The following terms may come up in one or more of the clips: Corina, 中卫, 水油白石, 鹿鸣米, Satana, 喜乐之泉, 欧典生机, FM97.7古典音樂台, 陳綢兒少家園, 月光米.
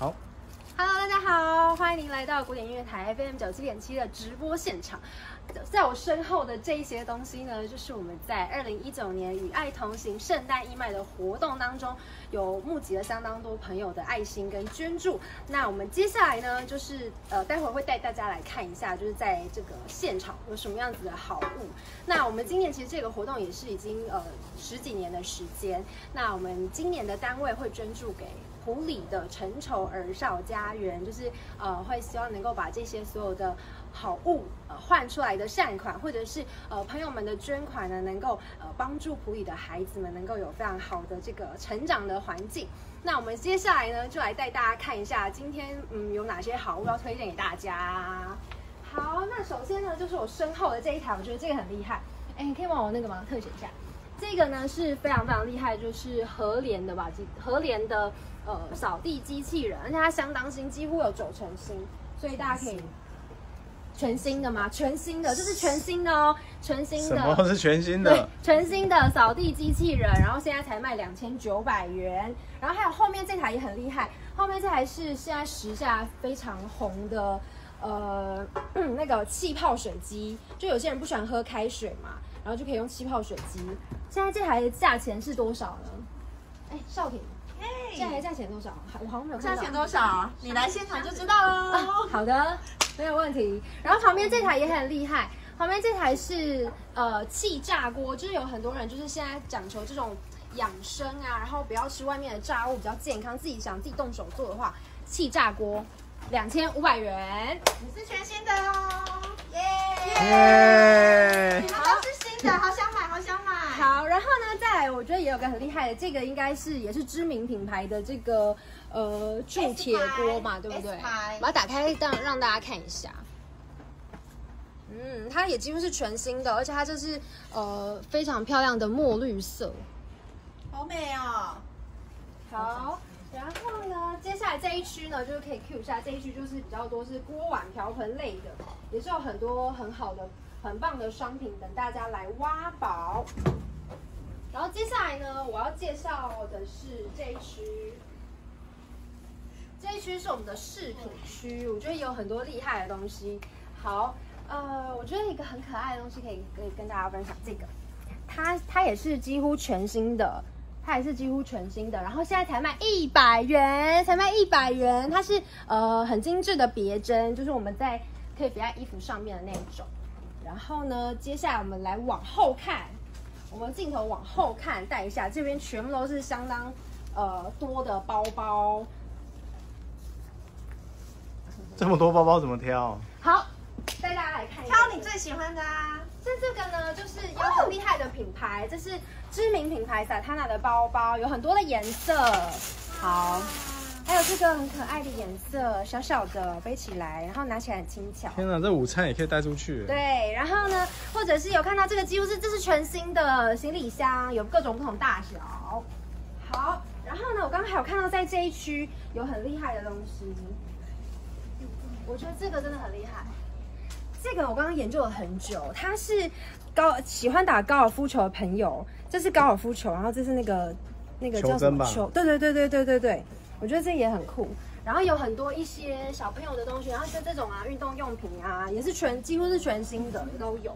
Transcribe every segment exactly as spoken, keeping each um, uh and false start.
好 ，Hello， 大家好，欢迎您来到古典音乐台 F M 九十七点七的直播现场。在我身后的这一些东西呢，就是我们在二零一九年与爱同行圣诞义卖的活动当中，有募集了相当多朋友的爱心跟捐助。那我们接下来呢，就是呃，待会儿会带大家来看一下，就是在这个现场有什么样子的好物。那我们今年其实这个活动也是已经呃十几年的时间。那我们今年的单位会捐助给埔里的陈畴儿少家园，就是呃会希望能够把这些所有的好物呃换出来的善款，或者是呃朋友们的捐款呢，能够呃帮助埔里的孩子们能够有非常好的这个成长的环境。那我们接下来呢，就来带大家看一下今天嗯有哪些好物要推荐给大家。好，那首先呢，就是我身后的这一台，我觉得这个很厉害。哎，你可以往我那个吗？特写一下。这个呢是非常非常厉害，就是和联的吧，和联的呃扫地机器人，而且它相当新，几乎有九成新，所以大家可以全新的吗？全新的，这是全新的哦，全新的。什么是全新的？全新的扫地机器人，然后现在才卖两千九百元。然后还有后面这台也很厉害，后面这台是现在时下非常红的呃、嗯、那个气泡水机，就有些人不喜欢喝开水嘛。然后就可以用气泡水机。现在这台的价钱是多少呢？哎，少平，这台价钱多少？我好像没有看到。价钱多少？你来现场就知道了、啊。好的，没有问题。然后旁边这台也很厉害，旁边这台是呃气炸锅，就是有很多人就是现在讲求这种养生啊，然后不要吃外面的炸物，比较健康。自己想自己动手做的话，气炸锅两千五百元，你是全新的哦，耶、yeah! yeah! ！你们都是。好想买，好想买。好，然后呢，再来，我觉得也有个很厉害的，这个应该是也是知名品牌的这个呃铸铁锅嘛，对不对？我要打开让让大家看一下。嗯，它也几乎是全新的，而且它这是呃非常漂亮的墨绿色，好美哦。好，然后呢，接下来这一区呢，就是可以 Q 一下，这一区就是比较多是锅碗瓢盆类的，也是有很多很好的。很棒的商品，等大家来挖宝。然后接下来呢，我要介绍的是这一区，这一区是我们的饰品区，我觉得也有很多厉害的东西。好，呃，我觉得一个很可爱的东西可以可以跟大家分享，这个，它它也是几乎全新的。它也是几乎全新的，然后现在才卖一百元，才卖一百元。它是呃很精致的别针，就是我们在可以别在衣服上面的那一种。然后呢，接下来我们来往后看，我们镜头往后看，带一下，这边全部都是相当呃多的包包。这么多包包怎么挑？好，带大家来看一下，挑你最喜欢的啊。这这个呢，就是有很厉害的品牌，这是知名品牌Satana的包包，有很多的颜色。好。还有这个很可爱的颜色，小小的背起来，然后拿起来很轻巧。天哪，这午餐也可以带出去。对，然后呢，或者是有看到这个，几乎是这是全新的行李箱，有各种不同大小。好，然后呢，我刚刚还有看到在这一区有很厉害的东西，我觉得这个真的很厉害。这个我刚刚研究了很久，它是高喜欢打高尔夫球的朋友，这是高尔夫球，然后这是那个那个叫什么球？对对对对对对对。我觉得这也很酷，然后有很多一些小朋友的东西，然后像这种啊，运动用品啊，也是全几乎是全新的都有，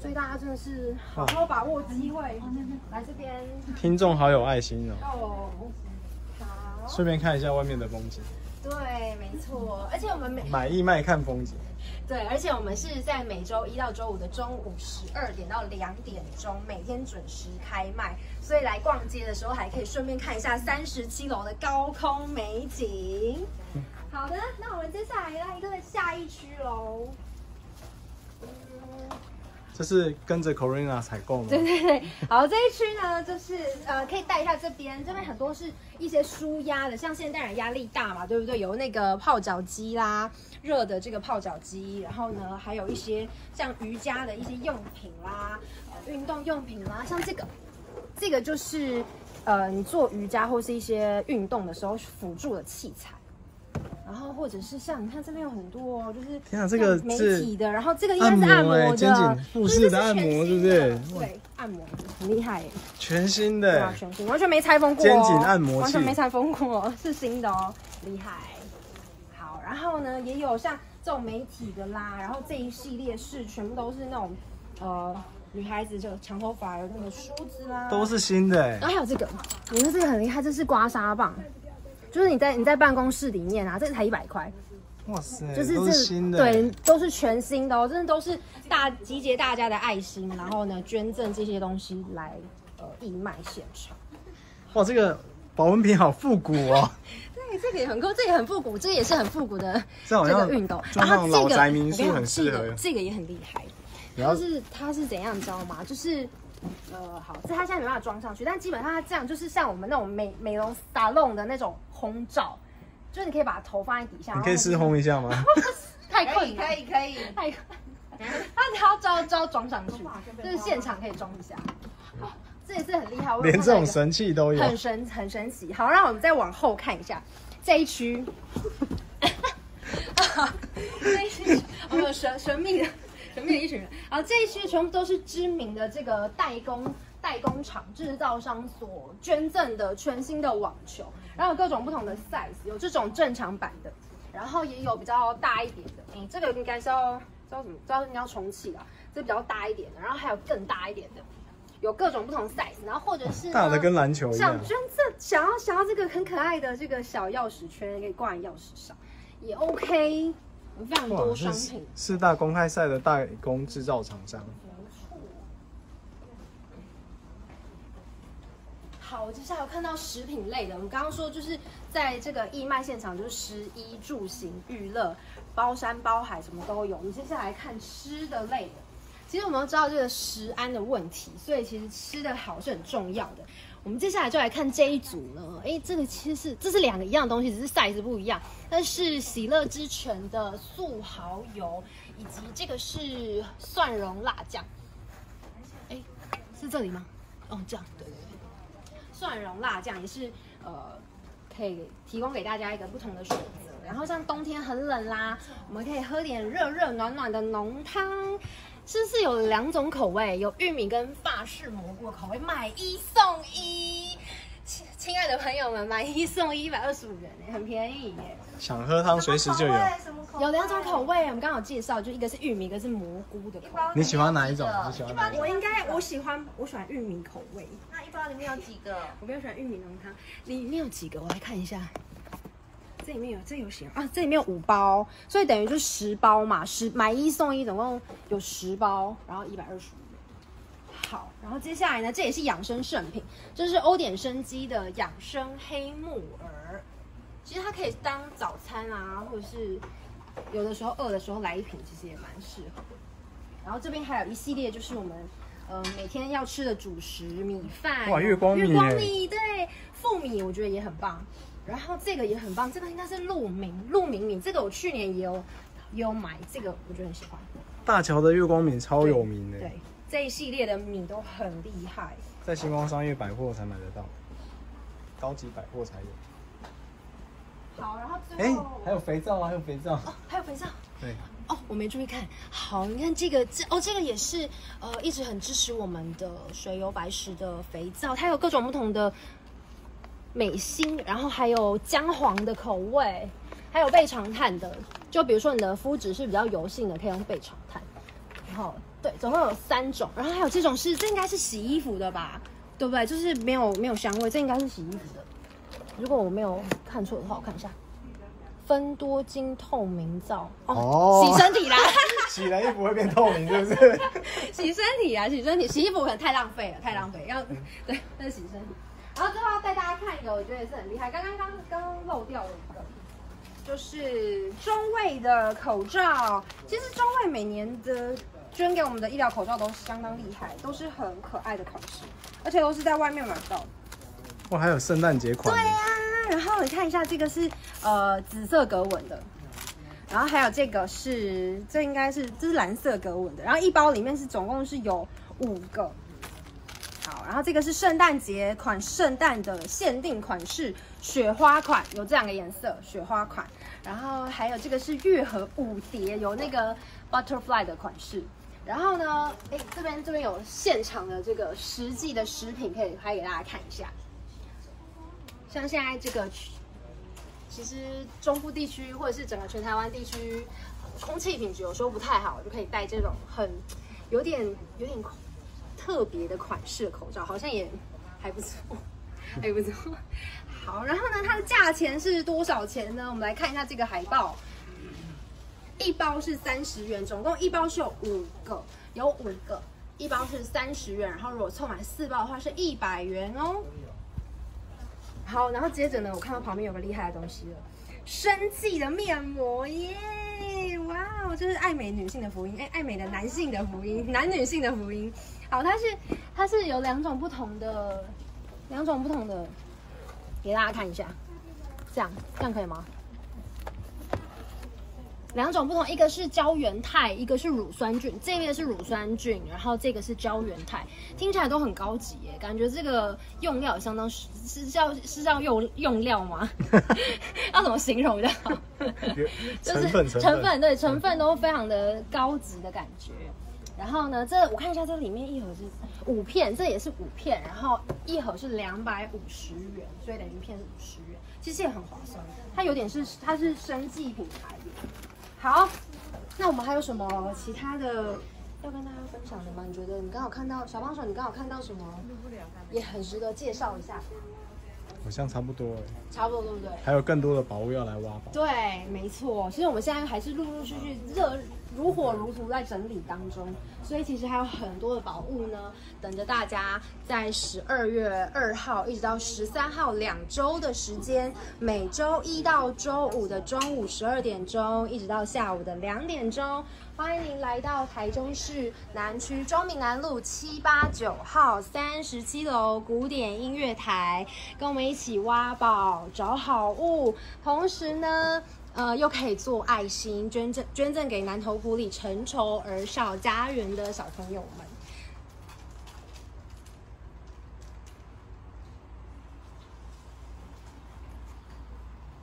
所以大家真的是好好把握机会来这边。听众好有爱心哦。哦，好。顺便看一下外面的风景。对，没错，而且我们每买义卖看风景。对，而且我们是在每周一到周五的中午十二点到两点钟，每天准时开卖，所以来逛街的时候还可以顺便看一下三十七楼的高空美景。好的，那我们接下来来到下一区喽。这是跟着 Corina 采购吗？对对对，好，这一区呢，就是呃，可以带一下这边，这边很多是一些舒压的，像现代人压力大嘛，对不对？有那个泡脚机啦，热的这个泡脚机，然后呢，还有一些像瑜伽的一些用品啦，呃、运动用品啦，像这个，这个就是呃，你做瑜伽或是一些运动的时候辅助的器材。然后或者是像你看这边有很多、哦，就是天啊，这个媒体的，然后这个应该是按摩的，肩颈腹式的按摩，对不对？对，按摩很厉害耶，全新的，对啊，全新，完全没拆封过、哦，肩颈按摩器，完全没拆封过，是新的哦，厉害。好，然后呢，也有像这种媒体的啦，然后这一系列是全部都是那种呃。 女孩子就长头发有那个梳子啦、啊，都是新的、欸。然后、啊、还有这个，你看这个很厉害，这是刮痧棒，就是你在你在办公室里面啊，这个才一百块。哇塞，就是这個、新的、欸，对，都是全新的哦，真的都是大集结大家的爱心，然后呢捐赠这些东西来呃义卖现场。哇，这个保温瓶好复古哦。对，这个也很酷，这个也很复古，这个也是很复古的这个运动。然后这个民宿很适合，这个也很厉害。 就是它是怎样，你知道吗？就是，呃，好，这它现在没办法装上去，但基本上它这样就是像我们那种美美容沙龙的那种烘罩，就是你可以把头放在底下，你可以试烘一下吗？太困难，可以可以可以，它只要招招装上去，就是现场可以装一下。哦，这也是很厉害，连这种神器都有，很神很神奇。好，让我们再往后看一下这一区，这一区我们有神神秘的。 全部一群人，然后这一区全部都是知名的这个代工代工厂、制造商所捐赠的全新的网球，然后有各种不同的 size， 有这种正常版的，然后也有比较大一点的，嗯，这个应该是要叫什么？叫应该要重启啦，这比较大一点的，然后还有更大一点的，有各种不同 size， 然后或者是大的跟篮球一样，想捐赠想要想要这个很可爱的这个小钥匙圈，可以挂在钥匙上，也 OK。 非常多商品，四大公开赛的代工制造厂商。好，我接下来有看到食品类的，我们刚刚说就是在这个义卖现场，就是食衣住行娱乐，包山包海什么都有。我们接下来看吃的类的，其实我们都知道这个食安的问题，所以其实吃的好是很重要的。我们接下来就来看这一组呢，哎，这个其实是这是两个一样的东西，只是 size 不一样。 但是喜乐之泉的素蚝油，以及这个是蒜蓉辣酱，哎，是这里吗？哦，这样，对对对，蒜蓉辣酱也是呃，可以提供给大家一个不同的选择。然后像冬天很冷啦，我们可以喝点热热暖暖的浓汤。这是有两种口味，有玉米跟法式蘑菇口味，买一送一。 亲爱的朋友们，买一送一，一百二十五元哎，很便宜耶！想喝汤随时就有，有两种口味，我们刚好介绍，就一个是玉米，一个是蘑菇的口味。你喜欢哪一种？你喜欢哪一种？我应该我喜欢我喜欢玉米口味。那一包里面有几个？我比较喜欢玉米浓汤，里面有几个？我来看一下，这里面有这有写啊，这里面有五包，所以等于就十包嘛，十买一送一，总共有十包，然后一百二十五。 好，然后接下来呢，这也是养生圣品，这是欧典生机的养生黑木耳。其实它可以当早餐啊，或者是有的时候饿的时候来一瓶，其实也蛮适合的。然后这边还有一系列就是我们呃每天要吃的主食，米饭，哇，月光米，月光米，对，富米我觉得也很棒。然后这个也很棒，这个应该是鹿鸣鹿鸣米，这个我去年也有也有买，这个我觉得很喜欢。大桥的月光米超有名的。对。 这一系列的米都很厉害，在星光商业百货才买得到，高级百货才有。好，然后最后、欸、还有肥皂啊，还有肥皂，哦，还有肥皂，对，哦，我没注意看。好，你看这个，这哦，这个也是呃一直很支持我们的水油白石的肥皂，它有各种不同的美心，然后还有姜黄的口味，还有倍长炭的，就比如说你的肤质是比较油性的，可以用倍长炭，然后。 对，总共有三种，然后还有这种是，这应该是洗衣服的吧，对不对？就是没有没有香味，这应该是洗衣服的。如果我没有看错的话，我看一下，芬多精透明皂哦，洗身体啦，洗了衣服会变透明，是不是？洗身体啊，洗身体，洗衣服可能太浪费了，太浪费，要对，那是洗身体。然后最后要带大家看一个，我觉得也是很厉害，刚刚刚刚刚漏掉了一个。 就是中卫的口罩，其实中卫每年的捐给我们的医疗口罩都相当厉害，都是很可爱的款式，而且都是在外面买不到的。哇，还有圣诞节款。对呀、啊，然后你看一下，这个是呃紫色格纹的，然后还有这个是这应该是这是蓝色格纹的，然后一包里面是总共是有五个，好，然后这个是圣诞节款，圣诞的限定款式雪花款，有这两个颜色，雪花款。然后还有这个是月和舞蝶，有那个 butterfly 的款式。然后呢，哎，这边这边有现场的这个实际的食品可以拍给大家看一下。像现在这个，其实中部地区或者是整个全台湾地区，空气品质有时候不太好，就可以戴这种很有点有点。有点 特别的款式的口罩好像也还不错，还不错。好，然后呢，它的价钱是多少钱呢？我们来看一下这个海报，一包是三十元，总共一包是有五个，有五个，一包是三十元。然后如果凑满四包的话是一百元哦。好，然后接着呢，我看到旁边有个厉害的东西了，生技的面膜耶！ 哇，这是爱美女性的福音，哎，爱美的男性的福音，男女性的福音。好，它是它是有两种不同的，两种不同的，给大家看一下，这样这样可以吗？两种不同，一个是胶原肽，一个是乳酸菌，这边是乳酸菌，然后这个是胶原肽，听起来都很高级耶，感觉这个用料也相当是是叫是叫用用料吗？要怎么形容比较好？就是成分成分对成分都非常的高级的感觉。然后呢，这我看一下，这里面一盒是五片，这也是五片，然后一盒是两百五十元，所以等于一片是五十元，其实也很划算。它有点是它是生技品牌的。 好，那我们还有什么其他的要跟大家分享的吗？你觉得你刚好看到小帮手，你刚好看到什么也很值得介绍一下？好像差不多，差不多对不对？还有更多的宝物要来挖宝。对，没错。其实我们现在还是陆陆续续热如火如荼在整理当中，所以其实还有很多的宝物呢，等着大家在十二月二号一直到十三号两周的时间，每周一到周五的中午十二点钟，一直到下午的两点钟。 欢迎您来到台中市南区中闽南路七八九号三十七楼古典音乐台，跟我们一起挖宝找好物，同时呢，呃，又可以做爱心捐赠捐赠给南投埔里成仇儿少家园的小朋友们。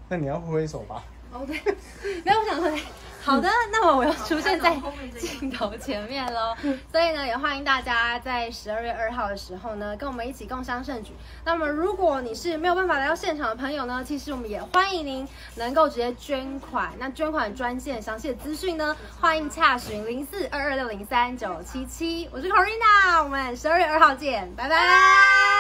那你要挥手吧？哦，对，没有，我想挥。 好的，那么我又出现在镜头前面喽，所以呢，也欢迎大家在十二月二号的时候呢，跟我们一起共襄盛举。那么，如果你是没有办法来到现场的朋友呢，其实我们也欢迎您能够直接捐款。那捐款专线详细的资讯呢，欢迎洽询零四二二六零三九七七。我是 Corina， 我们十二月二号见，拜拜。